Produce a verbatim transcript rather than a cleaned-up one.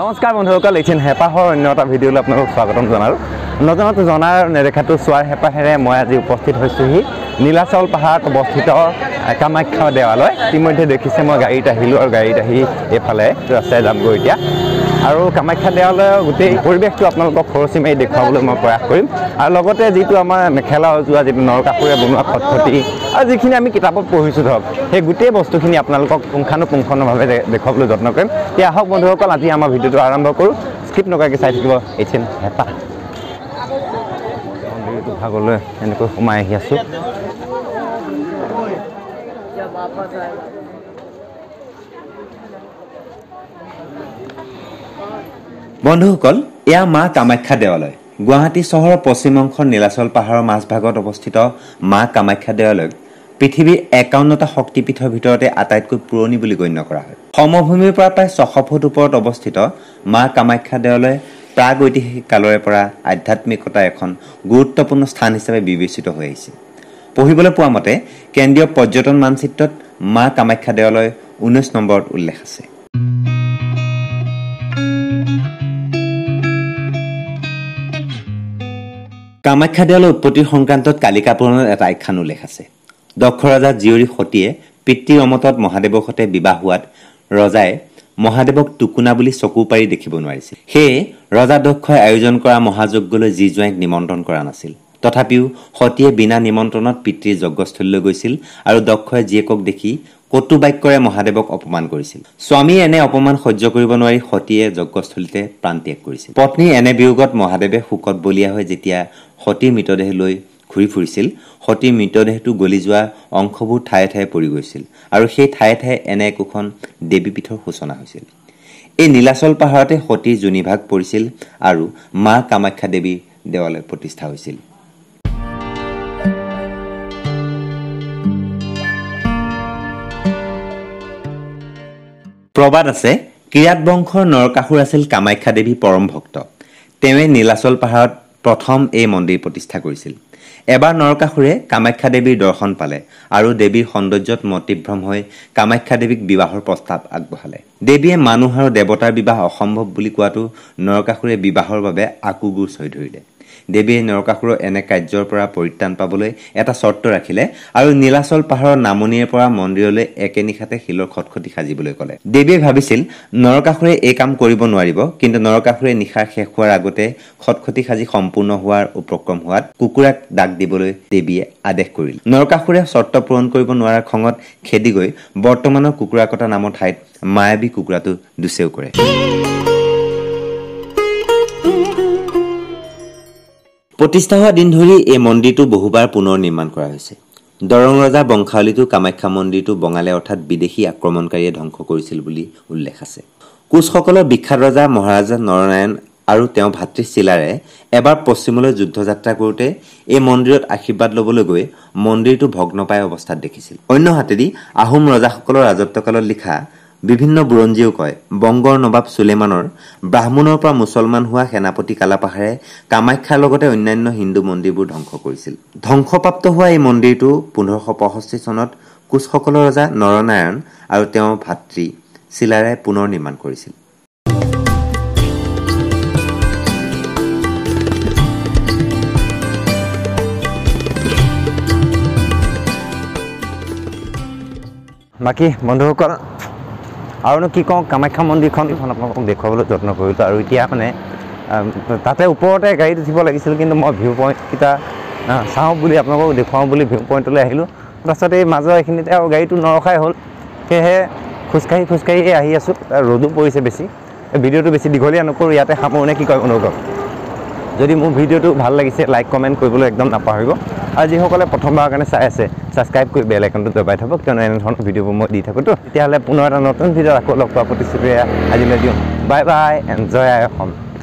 নমস্কাৰ বন্ধুসকল, এইখন হেপাহৰ অন্য এটা ভিডিঅ'লৈ আপোনালোকক স্বাগতম জনালোঁ। নজনাত জনাৰ নেদেখাটো চোৱাৰ হেপাহেৰে মই আজি উপস্থিত হৈছোঁহি নীলাচল পাহাৰত অৱস্থিত কামাখ্যা দেৱালয়। ইতিমধ্যে দেখিছে মই গাড়ীত আহিলোঁ আৰু গাড়ীত আহি এইফালে ৰাস্তাই যামগৈ এতিয়া। আৰু কামাখ্যা দেৱালয়ৰ গোটেই পৰিৱেশটো আপোনালোকক খৰচি মাৰি দেখুৱাবলৈ মই প্ৰয়াস কৰিম। আৰু লগতে যিটো আমাৰ মেখেলা অজোৱা, যিটো নৰকাসুৰে বনোৱা খটখটি আৰু যিখিনি আমি কিতাপত পঢ়িছোঁ ধৰক, সেই গোটেই বস্তুখিনি আপোনালোকক পুংখানুপুংখভাৱে দেখুৱাবলৈ যত্ন কৰিম। এতিয়া আহক বন্ধুসকল, আজি আমাৰ ভিডিঅ'টো আৰম্ভ কৰোঁ। স্কিপ নকৰাকৈ চাই থাকিব এইখন হেঁপাহ। মন্দিৰটো ভাগলৈ এনেকৈ সোমাই আহি আছোঁ। বন্ধুসকল, এয়া মা কামাখ্যা দেৱালয়। গুৱাহাটী চহৰৰ পশ্চিম অংশৰ নীলাচল পাহাৰৰ মাজভাগত অৱস্থিত মা কামাখ্যা দেৱালয়ক পৃথিৱীৰ একাৱন্নটা শক্তিপীঠৰ ভিতৰতে আটাইতকৈ পুৰণি বুলি গণ্য কৰা হয়। সমভূমিৰ পৰা প্ৰায় ছশ ফুট ওপৰত অৱস্থিত মা কামাখ্যা দেৱালয় প্ৰাগ ঐতিহাসিক কালৰে পৰা আধ্যাত্মিকতাৰ এখন গুৰুত্বপূৰ্ণ স্থান হিচাপে বিবেচিত হৈ আহিছে। পঢ়িবলৈ পোৱা মতে কেন্দ্ৰীয় পৰ্যটন মানচিত্ৰত মা কামাখ্যা দেৱালয় ঊনৈছ নম্বৰত উল্লেখ আছে। কামাখ্যা দেৱালয়ৰ উৎপত্তিৰ সংক্ৰান্তত কালিকা পুৰাণত এটা আখ্যান উল্লেখ আছে। দক্ষ ৰজা জীয়ৰী সতীয়ে পিতৃৰ অমতত মহাদেৱৰ সৈতে বিবাহ হোৱাত ৰজাই মহাদেৱক টুকুনা বুলি চকু পাৰি দেখিব নোৱাৰিছিল। সেয়ে ৰজা দক্ষই আয়োজন কৰা মহাযজ্ঞলৈ জী জোঁৱাইক নিমন্ত্ৰণ কৰা নাছিল। তথাপিও সতীয়ে বিনা নিমন্ত্ৰণত পিতৃৰ যজ্ঞস্থলীলৈ গৈছিল আৰু দক্ষই জীয়েকক দেখি কটু বাক্যৰে মহাদেৱক অপমান কৰিছিল। স্বামীয়ে এনে অপমান সহ্য কৰিব নোৱাৰি সতীয়ে যজ্ঞস্থলীতে প্ৰাণত্যাগ কৰিছিল। পত্নীৰ এনে বিয়োগত মহাদেৱে শোকত বলীয়া হৈ যেতিয়া সতীৰ মৃতদেহ লৈ ঘূৰি ফুৰিছিল, সতীৰ মৃতদেহটো গলি যোৱা অংশবোৰ ঠায়ে ঠায়ে পৰি গৈছিল আৰু সেই ঠায়ে ঠায়ে এনে একোখন দেৱীপীঠৰ সূচনা হৈছিল। এই নীলাচল পাহাৰতে সতীৰ যোনিভাগ পৰিছিল আৰু মা কামাখ্যা দেৱীৰ দেৱালয় প্ৰতিষ্ঠা হৈছিল। প্ৰবাদ আছে, কিৰাত বংশৰ নৰকাসুৰ আছিল কামাখ্যা দেৱী পৰম ভক্ত। তেওঁৱে নীলাচল পাহাৰত প্ৰথম এই মন্দিৰ প্ৰতিষ্ঠা কৰিছিল। এবাৰ নৰকাসুৰে কামাখ্যা দেৱীৰ দৰ্শন পালে আৰু দেৱীৰ সৌন্দৰ্যত মতিভ্ৰম হৈ কামাখ্যা দেৱীক বিবাহৰ প্ৰস্তাৱ আগবঢ়ালে। দেৱীয়ে মানুহ আৰু দেৱতাৰ বিবাহ অসম্ভৱ বুলি কোৱাটো নৰকাসুৰে বিবাহৰ বাবে আকু গোচ হৈ ধৰিলে। দেৱীয়ে নৰকাসুৰৰ এনে কাৰ্যৰ পৰা পৰিত্ৰাণ পাবলৈ এটা চৰ্ত ৰাখিলে আৰু নীলাচল পাহাৰৰ নামনিৰ পৰা মন্দিৰলৈ একে নিশাতে শিলৰ খটখটি সাজিবলৈ ক'লে। দেৱীয়ে ভাবিছিল নৰকাসুৰে এই কাম কৰিব নোৱাৰিব, কিন্তু নৰকাসুৰে নিশাৰ শেষ হোৱাৰ আগতে খটখটি সাজি সম্পূৰ্ণ হোৱাৰ উপক্ৰম হোৱাত কুকুৰাক ডাক দিবলৈ দেৱীয়ে আদেশ কৰিলে। নৰকাসুৰে চৰ্ত পূৰণ কৰিব নোৱাৰাৰ খঙত খেদি গৈ বৰ্তমানৰ কুকুৰা কটা নামৰ ঠাইত মায়াবী কুকুৰাটো দুচেও কৰে। প্ৰতিষ্ঠা হোৱা দিন ধৰি এই মন্দিৰটো বহুবাৰ পুনৰ নিৰ্মাণ কৰা হৈছে। দৰং ৰজা বংশাৱলীতো কামাখ্যা মন্দিৰটো বঙালী অৰ্থাৎ বিদেশী আক্ৰমণকাৰীয়ে ধ্বংস কৰিছিল বুলি উল্লেখ আছে। কোচসকলৰ বিখ্যাত ৰজা মহাৰাজা নৰনাৰায়ণ আৰু তেওঁ ভাতৃ চিলাৰে এবাৰ পশ্চিমলৈ যুদ্ধযাত্ৰা কৰোঁতে এই মন্দিৰত আশীৰ্বাদ ল'বলৈ গৈ মন্দিৰটো ভগ্নপ্ৰায় অৱস্থাত দেখিছিল। অন্য হাতেদি আহোম ৰজাসকলৰ ৰাজত্বকালত লিখা বিভিন্ন বুৰঞ্জীয়েও কয়, বংগৰ নবাব চুলেমানৰ ব্ৰাহ্মণৰ পৰা মুছলমান হোৱা সেনাপতি কালাপাহাৰে কামাখ্যাৰ লগতে অন্যান্য হিন্দু মন্দিৰবোৰ ধ্বংস কৰিছিল। ধ্বংসপ্ৰাপ্ত হোৱা এই মন্দিৰটো পোন্ধৰশ পঁয়ষষ্ঠি চনত কোচসকলৰ ৰজা নৰনাৰায়ণ আৰু তেওঁৰ ভাতৃ চিলাৰে পুনৰ নিৰ্মাণ কৰিছিল। বাকী বন্ধুসকল, আৰুনো কি কওঁ, কামাখ্যা মন্দিৰখন আপোনালোকক দেখুৱাবলৈ যত্ন কৰিলোঁ। আৰু এতিয়া মানে তাতে ওপৰতে গাড়ীত উঠিব লাগিছিল, কিন্তু মই ভিউ পইণ্টকেইটা চাওঁ বুলি আপোনালোকক দেখুৱাওঁ বুলি ভিউ পইণ্টলৈ আহিলোঁ। তাৰপাছত এই মাজৰ এইখিনিতে আৰু গাড়ীটো নৰখাই হ'ল, সেয়েহে খোজকাঢ়ি খোজকাঢ়ি আহি আছোঁ। ৰ'দো পৰিছে বেছি। ভিডিঅ'টো বেছি দীঘলীয়া নকৰোঁ, ইয়াতে সামৰোঁ নে কি কয় অনুৰোধ। যদি মোৰ ভিডিঅ'টো ভাল লাগিছে লাইক কমেণ্ট কৰিবলৈ একদম নাপাহৰিব। আৰু যিসকলে প্ৰথমবাৰৰ কাৰণে চাই আছে ছাবস্ক্ৰাইব কৰি বেল আইকনটো দবাই থ'ব, কিয়নো এনেধৰণৰ ভিডিঅ'বোৰ মই দি থাকোঁতো। তেতিয়াহ'লে পুনৰ এটা নতুন ভিডিঅ'ত আকৌ লগ পোৱাৰ প্ৰতিশ্ৰুতিৰে আজিলৈ দিওঁ। বাই বাই, এনজয় আই অসম।